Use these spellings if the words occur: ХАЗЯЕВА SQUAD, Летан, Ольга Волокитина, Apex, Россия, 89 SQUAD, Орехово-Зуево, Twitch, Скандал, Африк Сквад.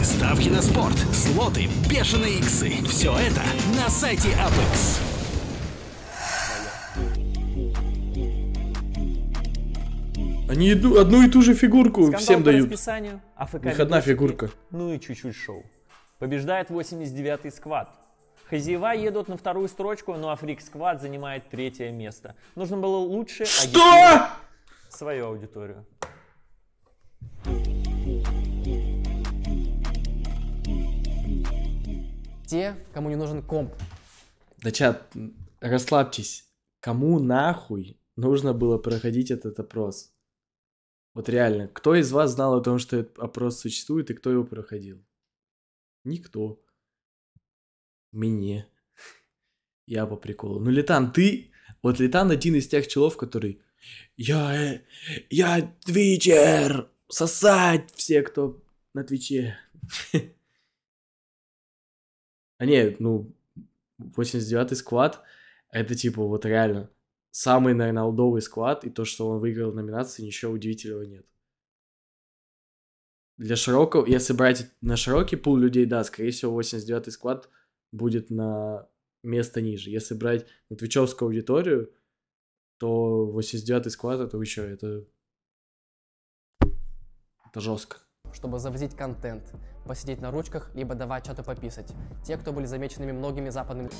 Бanh, ставки на спорт, слоты, бешеные иксы. Все это на сайте Apex. Они одну и ту же фигурку Скандал всем дают. У них одна фигурка. Ну и чуть-чуть шоу. Побеждает 89 SQUAD. Хозяева едут на вторую строчку, но Африк Сквад занимает третье место. Нужно было лучше агитировать свою аудиторию. Те, кому не нужен комп. Да, чат, расслабьтесь. Кому нахуй нужно было проходить этот опрос? Вот реально, кто из вас знал о том, что этот опрос существует и кто его проходил? Никто. Мне. Я по приколу. Ну, Летан, ты... Вот Летан один из тех челов, который... Я твичер! Сосать все, кто на твиче. А нет, ну... 89-й сквад, это типа вот реально самый, наверное, олдовый сквад. И то, что он выиграл в номинации, ничего удивительного нет. Для широкого... Если брать на широкий пул людей, да, скорее всего, 89-й сквад... будет на место ниже. Если брать на твичевскую аудиторию, то 89-й сквад, это вы чё, это жестко. Чтобы завозить контент, посидеть на ручках, либо давать чату пописать. Те, кто были замеченными многими западными...